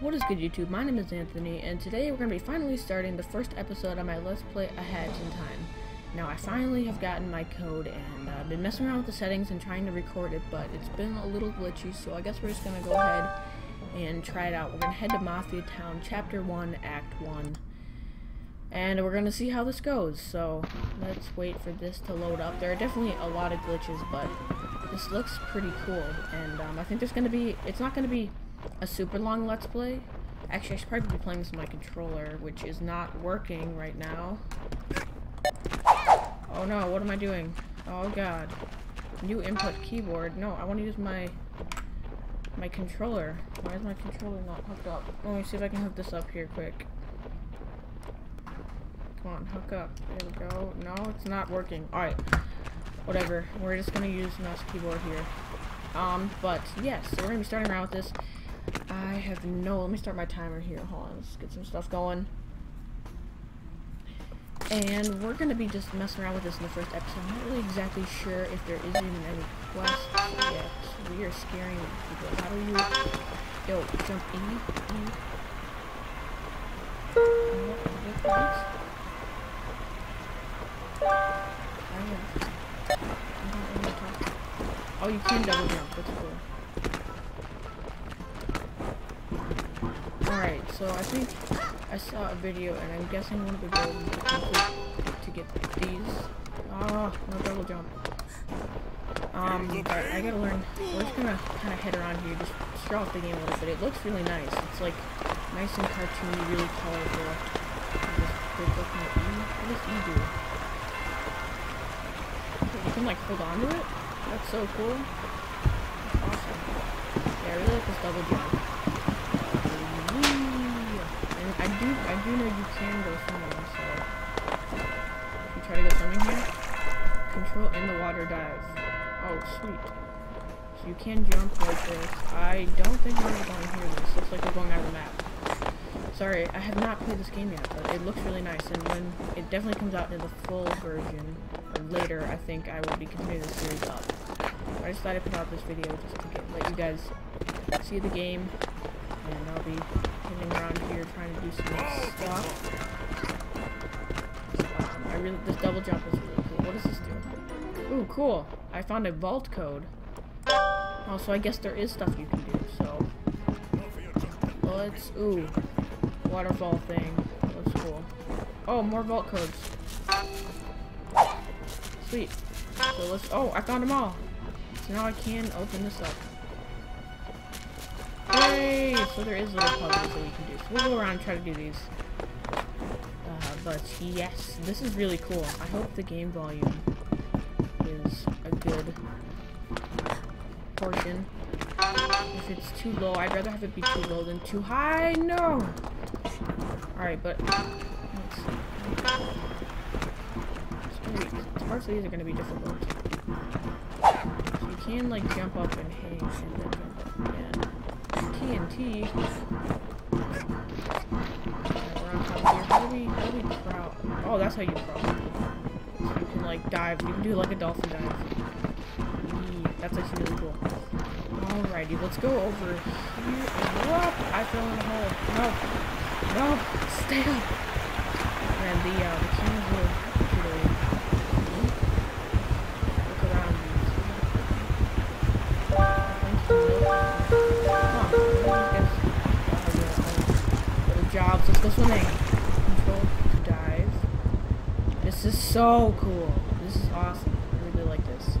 What is good, YouTube? My name is Anthony, and today we're going to be finally starting the first episode of my Let's Play A Hat in Time. Now, I finally have gotten my code, and I've been messing around with the settings and trying to record it, but it's been a little glitchy, so I guess we're just going to go ahead and try it out. We're going to head to Mafia Town, Chapter 1, Act 1, and we're going to see how this goes. So, let's wait for this to load up. There are definitely a lot of glitches, but this looks pretty cool, and I think there's going to be, it's not going to be a super long let's play. Actually, I should probably be playing this on my controller, which is not working right now. Oh no, what am I doing? Oh god. New input keyboard. No, I want to use my controller. Why is my controller not hooked up? Let me see if I can hook this up here quick. Come on, hook up. There we go. No, it's not working. Alright. Whatever. We're just gonna use mouse keyboard here. But yes, so we're gonna be starting around with this. I have no... Let me start my timer here. Hold on, let's get some stuff going. And we're going to be just messing around with this in the first episode. I'm not really exactly sure if there is even any quest yet. We are scaring people. How do you... Yo, jump in. Oh, you can double jump. That's cool. Alright, so I think I saw a video, and I'm guessing one of the goals is to get these. Oh, no double jump. Alright, I gotta learn. We're just gonna kind of head around here, just start off the game a little bit. It looks really nice. It's like nice and cartoony, really colorful. What does E do? You can like hold on to it? That's so cool. That's awesome. Yeah, I really like this double jump. I do know you can go swimming, so if you try to go swimming here, control in the water dive. Oh, sweet. So you can jump like this. I don't think we're going here. This looks like we're going out of the map. Sorry, I have not played this game yet, but it looks really nice, and when it definitely comes out in the full version, or later, I think I will be continuing this series up. I just thought I'd put out this video just to let you guys see the game, and I'll be sitting around here trying to do some stuff. This double jump is really cool. What does this do? Ooh, cool. I found a vault code. Oh, so I guess there is stuff you can do, so. Let's, ooh. Waterfall thing. Looks cool. Oh, more vault codes. Sweet. So let's, oh, I found them all. So now I can open this up. So there is little puzzles that we can do. So we'll go around and try to do these. But yes, this is really cool. I hope the game volume is a good portion. If it's too low, I'd rather have it be too low than too high. No! Alright, but... Let's see. Parts of these are going to be difficult. So you can, like, jump up and hang and then jump up. Yeah. TNT. Right, we're on top of here. How do we crawl? Oh, that's how you crawl. So you can like dive. You can do like a dolphin dive. Eee, that's actually really cool. Alrighty, let's go over here. Whoop! I fell in a hole. No, stay up. And the cameras will actually look around these. Come on. Jobs. Let's go swimming. Control to dive. This is so cool. This is awesome. I really like this.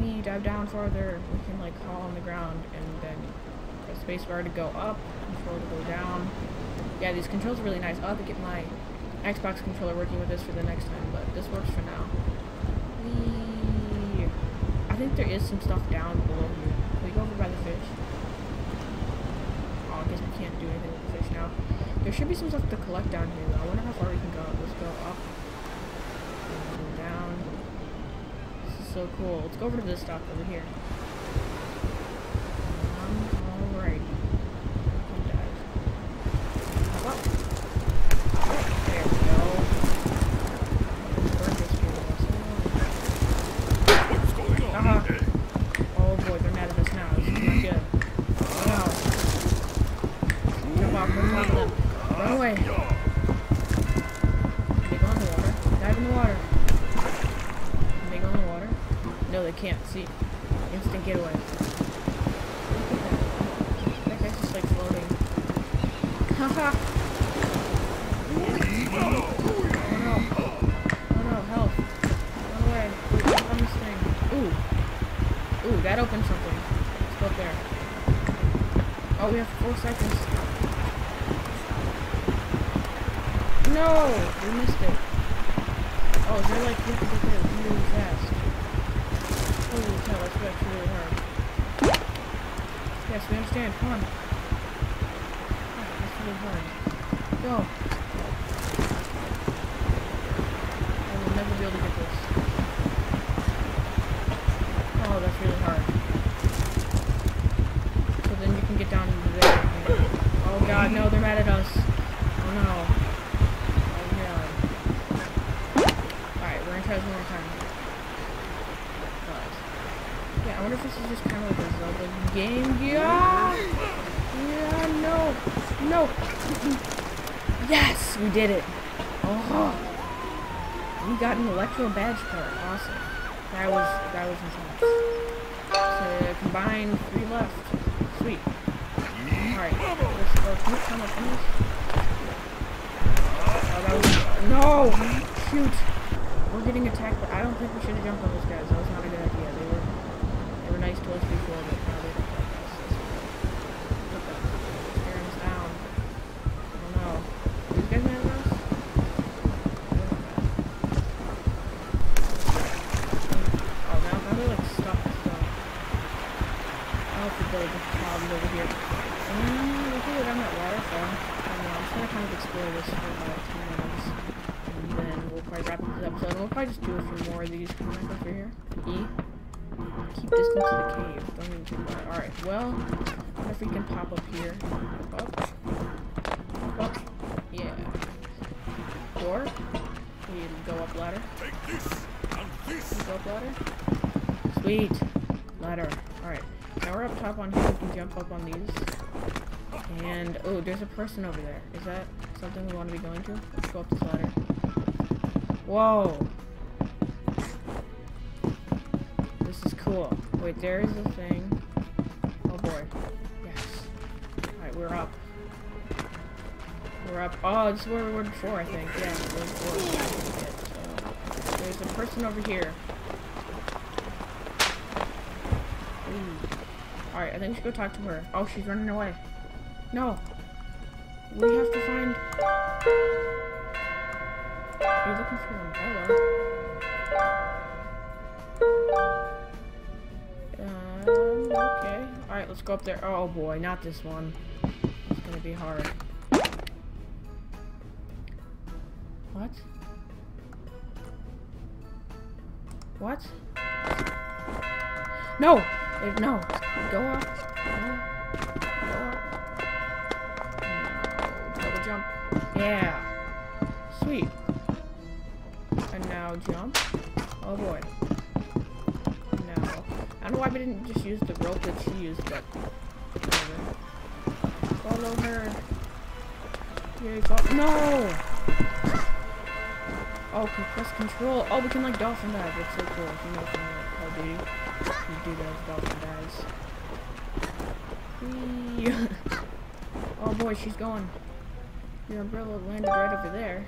We dive down farther. We can like crawl on the ground and then press spacebar to go up. Control to go down. Yeah, these controls are really nice. I'll have to get my Xbox controller working with this for the next time, but this works for now. I think there is some stuff down below here. We go over by the fish. I guess we can't do anything with the fish now. There should be some stuff to collect down here, though. I wonder how far we can go. Let's go up. And down. This is so cool. Let's go over to this dock over here. Alrighty. Dive. Up. There we go. What's going on? Oh boy, they're mad at us now. This is not good. That guy's just like floating. Haha. Oh no, help. Run away. I'm just saying. Ooh. Ooh, that opened something. Let's go up there. Oh, we have 4 seconds. No! We missed it. Oh, they're like, you have to get there really fast. Holy cow, that's actually really hard. Yes, we understand. Come on. Oh, that's really hard. Go. I will never be able to get this. Oh, that's really hard. So then you can get down into there. Oh god, no, they're mad at us. Oh no. One more time. But, yeah, I wonder if this is just kind of like a Zelda game. Yeah! Yeah, no! No! Yes! We did it! Oh! We got an Electro Badge card. Awesome. That was intense. So, combined 3 left. Sweet. Alright. Let's go. Can you come up in this? Oh, that was... No! Shoot! We're getting attacked, but I don't think we should have jumped on those guys. That was not a good idea. They were nice to us before, but now they're not like us. Tearing us down. Oh no. Are these guys mad at us? Oh, now they're like stuck and stuff. I have to build this problem over here. We can go down that waterfall. I'm just gonna kind of explore this for about 10 minutes. Probably wrapping this episode. We'll probably just do a few more of these. Can I go through here? E. Keep distance to the cave. Don't even think about it. Alright, well, I wonder if we can pop up here. Up. Yeah. Door. We need to go up ladder. Take this and this. Can we go up ladder? Sweet. Ladder. Alright. Now we're up top on here. We can jump up on these. And, oh, there's a person over there. Is that something we want to be going to? Let's go up this ladder. Whoa! This is cool. Wait, there is a thing. Oh boy. Yes. Alright, we're up. We're up. Oh, this is where we were before, I think. Yeah, we were before. So, there's a person over here. Alright, I think we should go talk to her. Oh, she's running away. No! We have to find... You're looking for your umbrella. Okay. Alright, let's go up there. Oh boy, not this one. It's gonna be hard. What? What? No! No! Go up. No. Go up. No. Double jump. Yeah! Sweet. And now jump. Oh boy. No. I don't know why we didn't just use the rope that she used, but whatever. Follow her. Here you go. No! Oh, press control. Oh, we can like dolphin dive. That's so cool. If you know from Call of Duty, you do those dolphin dives. Oh boy, she's going. Your umbrella landed right over there.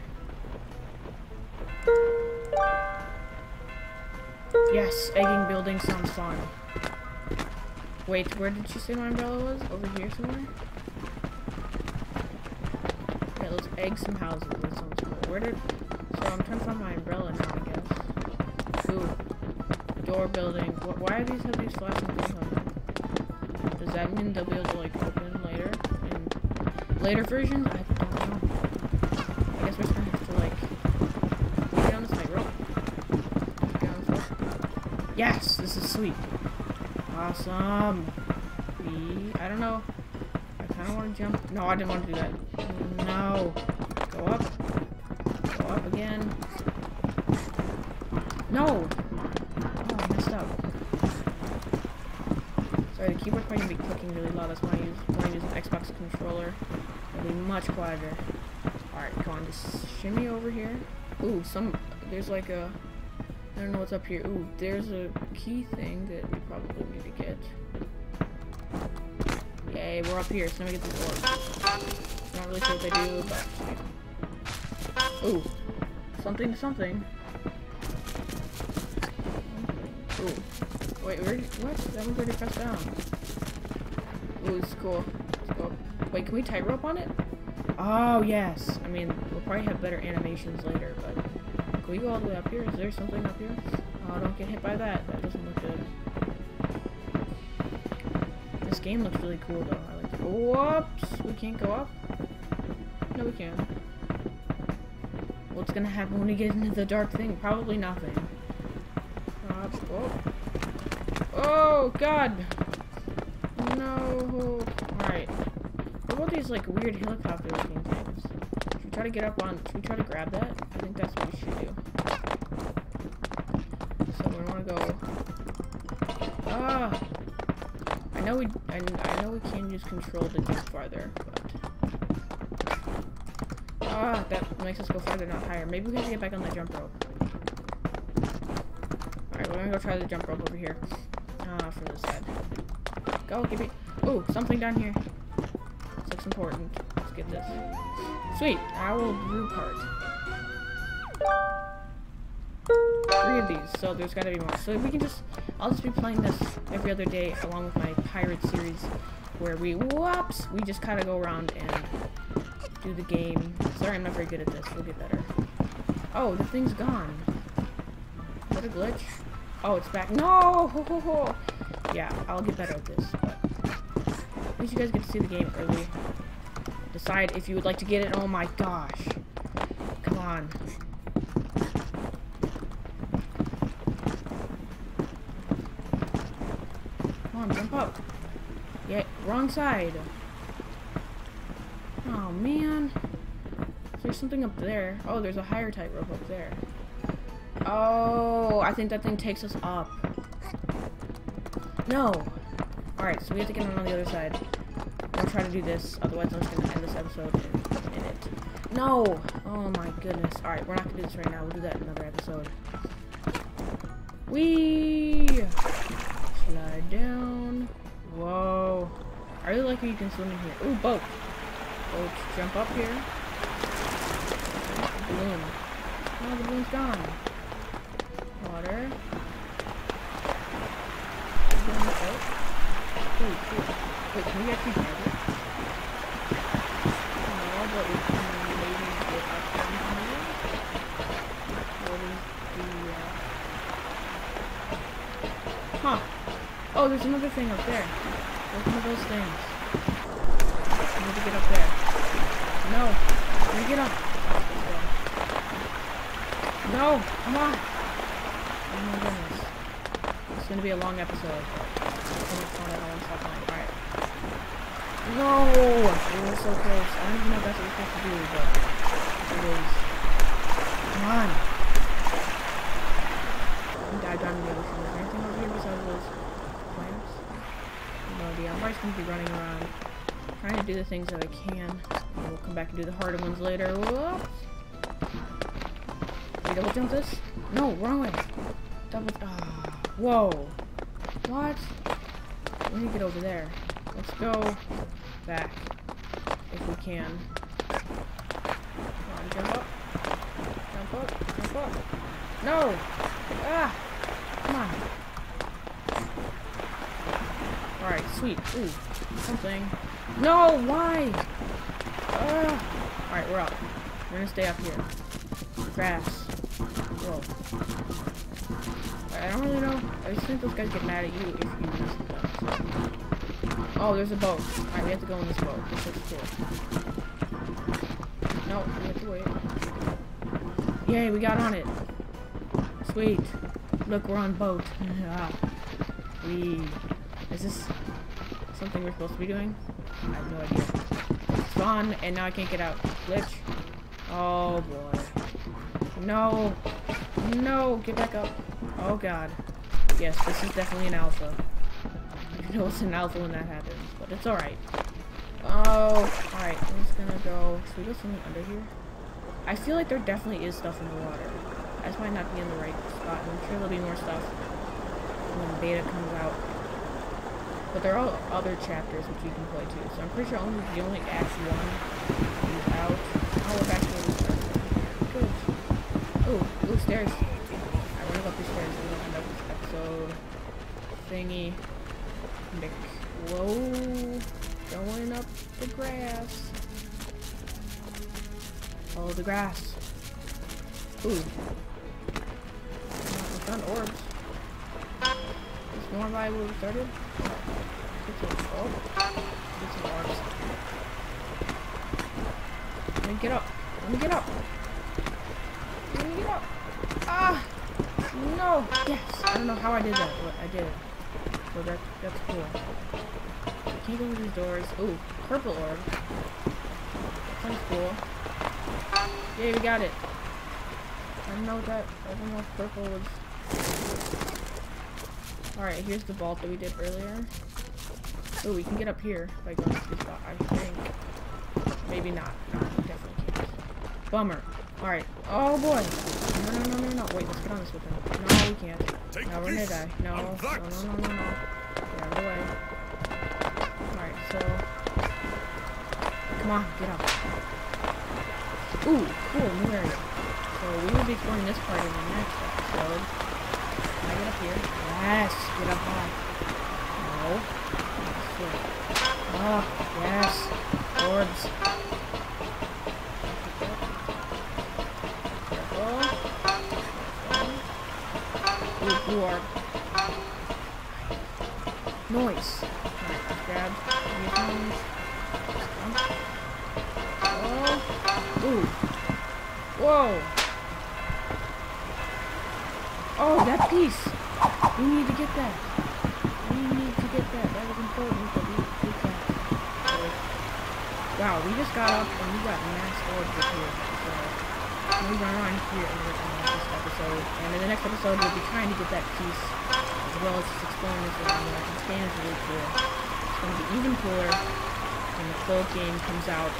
Yes, egging building sounds fun. Wait, where did she say my umbrella was? Over here somewhere? Yeah, let's egg some houses. That sounds cool. Where did... So I'm trying to find my umbrella now, I guess. Ooh. Door building. Why are these have these flashing things on them? Does that mean they'll be able to, like, open later? In later versions? I don't know. I guess we're trying to, like... Yes, this is sweet. Awesome. I don't know. I kind of want to jump. No, I didn't want to do that. No. Go up. Go up again. No. Oh, I messed up. Sorry, the keyboard's probably going to be clicking really loud. That's why I use an Xbox controller. It'll be much quieter. Alright, come on. Just shimmy over here. Ooh, there's like a... I don't know what's up here. Ooh, there's a key thing that we probably need to get. Yay, we're up here, so now we get the door. Not really sure what they do, but... Ooh. Something to something. Ooh. Wait, where did... What? That one's already pressed down. Ooh, it's cool. Let's go up. Wait, can we tightrope on it? Oh, yes! I mean, we'll probably have better animations later, but... Can we go all the way up here? Is there something up here? Oh, don't get hit by that. That doesn't look good. This game looks really cool, though. I like it. Whoops! We can't go up? No, we can. What's gonna happen when we get into the dark thing? Probably nothing. Oh. Oh, God! No! Alright. What about these, like, weird helicopter-looking things? Should we try to get up on... Should we try to grab that? I think that's what we should do. So we want to go. Ah! I know we can use control to go farther, but that makes us go farther, not higher. Maybe we have to get back on the jump rope. All right, we're gonna go try the jump rope over here. From this side. Go, give me. Ooh, something down here. This looks important. Let's get this. Sweet, owl brew part. 3 of these, so there's gotta be more. So we can just, I'll just be playing this every other day along with my pirate series where we, whoops, we just kinda go around and do the game. Sorry, I'm not very good at this, we'll get better. Oh, the thing's gone. What a glitch. Oh, it's back. No! Ho, ho, ho. Yeah, I'll get better at this, but at least you guys get to see the game early. Decide if you would like to get it. Oh my gosh. Come on. Jump up. Yeah, wrong side. Oh man. There's something up there. Oh, there's a higher tightrope up there. Oh, I think that thing takes us up. No. Alright, so we have to get on the other side. I'll try to do this, otherwise I'm just gonna end this episode in it. No! Oh my goodness. Alright, we're not gonna do this right now. We'll do that in another episode. Whee! Slide down. Whoa. I really like how you can swim in here. Ooh, boat. Boat, jump up here. Balloon. Oh, the balloon's gone. Water. Boat. Ooh, cool. Wait, can we actually grab it? No, but we can maybe get up down here. What is the... Huh. Oh, there's another thing up there. There's one of those things. I need to get up there. No. Let me get up. No. Come on. Oh my goodness. It's going to be a long episode. Alright. No. We were so close. I don't even know if that's what we're supposed to do, but it is. Come on. We dive down in the ocean. Is there anything over here besides those? I'm probably just going to be running around, trying to do the things that I can. And we'll come back and do the harder ones later. Whoops! Can we double jump this? No, wrong way! Double... Ah! Whoa! What? We need to get over there. Let's go back, if we can. Come on, jump up. Jump up. Jump up. No! Ah! Come on. Alright, sweet. Ooh, something. No, why? Alright, we're up. We're gonna stay up here. Grass. Whoa. I don't really know. I just think those guys get mad at you if you mess with them. Oh, there's a boat. Alright, we have to go in this boat. This looks cool. No, we have to wait. Yay, we got on it. Sweet. Look, we're on boat. Yeah. We... Is this something we're supposed to be doing? I have no idea. It's gone, and now I can't get out. Glitch. Oh, boy. No. No. Get back up. Oh, God. Yes, this is definitely an alpha. I know it's an alpha when that happens, but it's alright. Oh. Alright, I'm just gonna go... Should we go swimming under here? I feel like there definitely is stuff in the water. I just might not be in the right spot. I'm sure there'll be more stuff when the beta comes out. But there are other chapters which you can play too, so I'm pretty sure only the only Act 1 is out. Oh, it's actually good. Oh, ooh, stairs. I ran up these stairs and end up this episode thingy. Nick. Whoa, going up the grass. Follow the grass. Ooh, I found orbs. Is more by where we started? Get some orbs. Let me get up. Let me get up. Let me get up. Ah, no. Yes. I don't know how I did that, but I did it. So that's cool. I can't go through these doors. Ooh, purple orb. That sounds cool. Yay, we got it. I don't know what that, I don't know if purple was. Alright, here's the vault that we did earlier. Ooh, we can get up here by going to this spot, I think. Maybe not. No, definitely can't. Bummer. Alright. Oh boy. No, no, no, no, no. Wait, let's get on this with him. No, we can't. Take no, we're gonna die. No, no, no, no, no, no. Get out of the way. Alright, so. Come on, get up. Ooh, cool, new area. So we will be exploring this part in the next episode. Can I get up here? Yes, get up high. No. Ah, oh, yes. Orbs. Blue orb. Noise. Alright, grab the things. Oh. Ooh. Whoa. Oh, that piece. We need to get that. We need to get that. That was important, but we did that. Wow, we just got up and we got mass orbs up here. So we're going on here and we're going on this episode. And in the next episode, we'll be trying to get that piece, as well as just exploring this around there. And Stan is really cool. It's going to be even cooler when the full game comes out.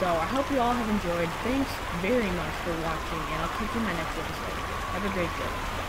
So I hope you all have enjoyed. Thanks very much for watching, and I'll catch you in my next episode. Have a great day.